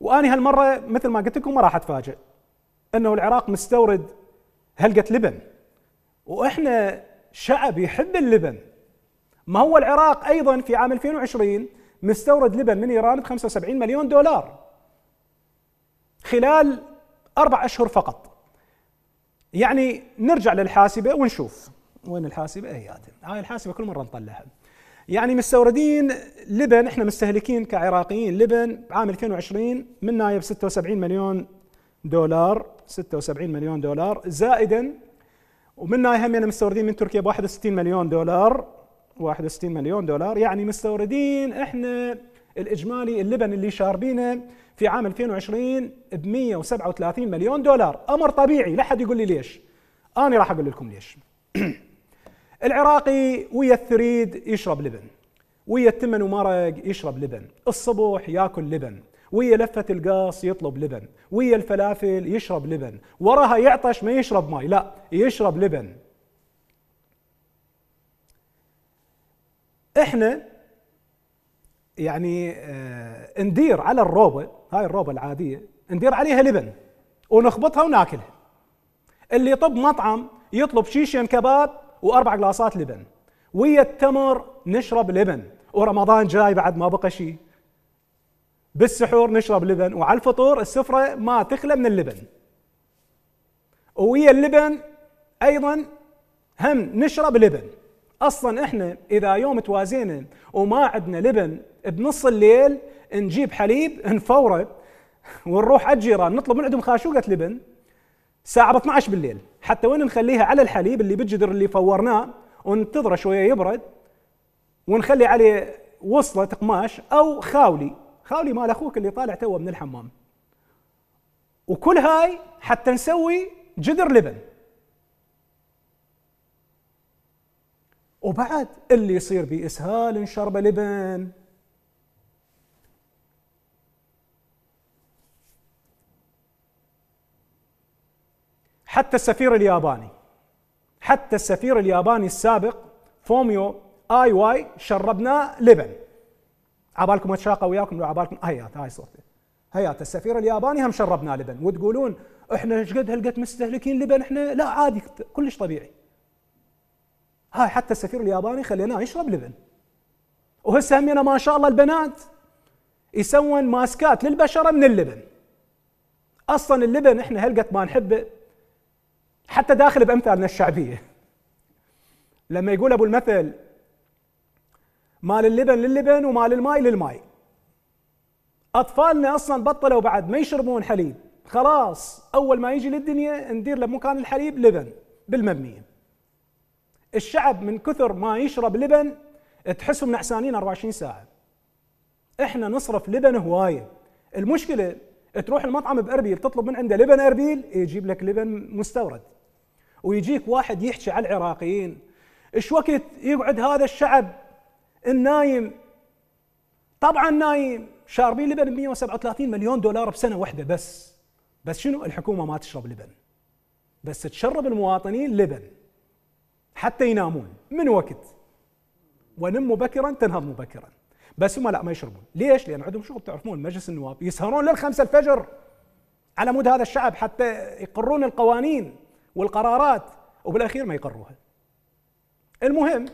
وأنا هالمرة مثل ما قلت لكم ما راح أتفاجئ أنه العراق مستورد هلقة لبن، وإحنا شعب يحب اللبن. ما هو العراق أيضا في عام 2020 مستورد لبن من إيران ب 75 مليون دولار خلال 4 أشهر فقط. يعني نرجع للحاسبة ونشوف وين الحاسبة. هاي الحاسبة كل مرة نطلعها. يعني مستوردين لبن احنا مستهلكين كعراقيين لبن عام 2020 من نايب 76 مليون دولار 76 مليون دولار زائدا ومن نايب هم مستوردين من تركيا ب 61 مليون دولار 61 مليون دولار. يعني مستوردين احنا الاجمالي اللبن اللي شاربينه في عام 2020 ب 137 مليون دولار، امر طبيعي، لا حد يقول لي ليش. انا راح اقول لكم ليش. العراقي ويا الثريد يشرب لبن، ويا التمن ومرق يشرب لبن، الصبح ياكل لبن، ويا لفة القاص يطلب لبن، ويا الفلافل يشرب لبن، وراها يعطش ما يشرب ماي، لا يشرب لبن. احنا يعني ندير على الروبة، هاي الروبة العادية ندير عليها لبن ونخبطها وناكلها. اللي يطب مطعم يطلب شيشين كباب و4 قلاصات لبن، ويا التمر نشرب لبن، ورمضان جاي بعد ما بقى شيء. بالسحور نشرب لبن، وعلى الفطور السفرة ما تخلى من اللبن. ويا اللبن أيضا هم نشرب لبن. أصلا إحنا إذا يوم توازينا وما عندنا لبن بنص الليل نجيب حليب نفوره ونروح على الجيران نطلب من عندهم خاشوقة لبن ساعة 12 بالليل، حتى وين نخليها؟ على الحليب اللي بالجدر اللي فورناه، وننتظره شوية يبرد ونخلي عليه وصلة قماش أو خاولي مال أخوك اللي طالع توه من الحمام. وكل هاي حتى نسوي جدر لبن. وبعد اللي يصير بإسهال نشربه لبن. حتى السفير الياباني السابق فوميو اي واي شربناه لبن. عبالكم اتشاقه وياكم لو عبالكم هاي صوته. هيات السفير الياباني هم شربناه لبن. وتقولون احنا ايش قد هلقت مستهلكين لبن احنا؟ لا عادي، كلش طبيعي. هاي حتى السفير الياباني خليناه يشرب لبن. وهسه همينا ما شاء الله البنات يسوون ماسكات للبشره من اللبن. اصلا اللبن احنا هلقت ما نحبه حتى داخل بأمثالنا الشعبية. لما يقول أبو المثل مال اللبن للبن ومال الماء للماء. أطفالنا أصلاً بطلوا بعد ما يشربون حليب، خلاص أول ما يجي للدنيا ندير له مكان الحليب لبن بالمبنية. الشعب من كثر ما يشرب لبن تحسهم نعسانين 24 ساعة. إحنا نصرف لبن هواية. المشكلة تروح المطعم بأربيل تطلب من عنده لبن أربيل يجيب لك لبن مستورد. ويجيك واحد يحكي على العراقيين، ايش وقت يقعد هذا الشعب النايم طبعا نايم شاربين لبن 137 مليون دولار بسنه واحده بس شنو؟ الحكومه ما تشرب لبن، بس تشرب المواطنين لبن حتى ينامون من وقت، ونم مبكرا تنهض مبكرا. بس هم لا ما يشربون. ليش؟ لأن عندهم شغل، تعرفون مجلس النواب يسهرون لل5 الفجر على مود هذا الشعب حتى يقرون القوانين والقرارات، وبالأخير ما يقروها. المهم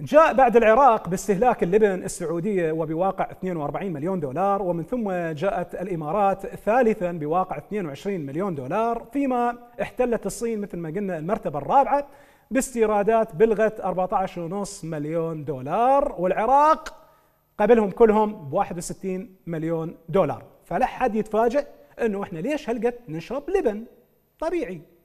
جاء بعد العراق باستهلاك اللبن السعودية وبواقع 42 مليون دولار، ومن ثم جاءت الإمارات ثالثا بواقع 22 مليون دولار، فيما احتلت الصين مثل ما قلنا المرتبة الرابعة باستيرادات بلغت 14.5 مليون دولار، والعراق قبلهم كلهم ب 61 مليون دولار، فلا حد يتفاجئ انه احنا ليش هلقت نشرب لبن؟ طبيعي.